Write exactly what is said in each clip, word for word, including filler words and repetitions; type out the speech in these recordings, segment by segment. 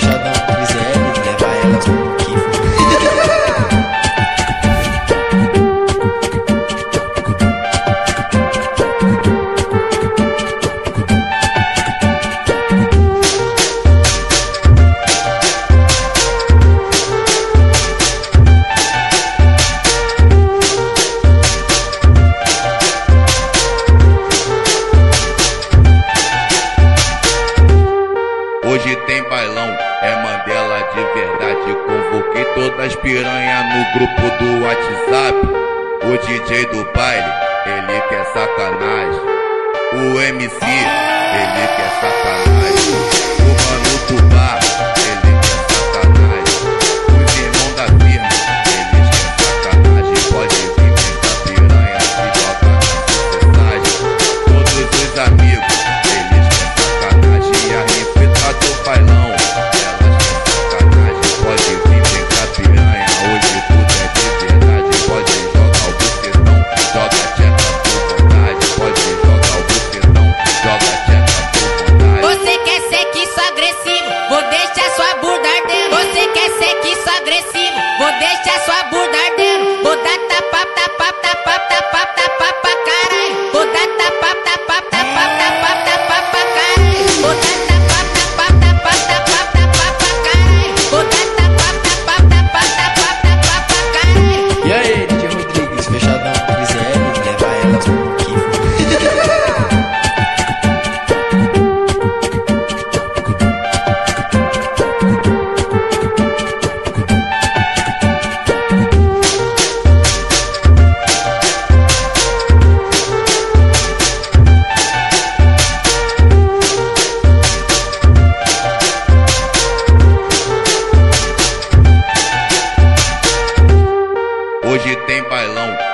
Deixa dar pro Zé, levar ela aos Hoje tem bailão, é Mandela de verdade. Convoquei todas as piranha no grupo do WhatsApp. O D J do baile, ele quer sacanagem. O M C, ele quer sacanagem. O mano do bar, ele quer sacanagem. Os irmãos da firma, eles querem sacanagem. Pode vir que essa piranha se joga na sociedade. Todos os amigos,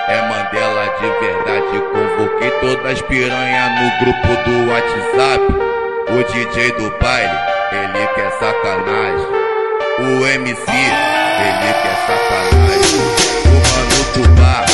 é Mandela de verdade. Convoquei todas as piranha no grupo do WhatsApp. O D J do baile, ele quer sacanagem. O M C, ele quer sacanagem. O mano do bar.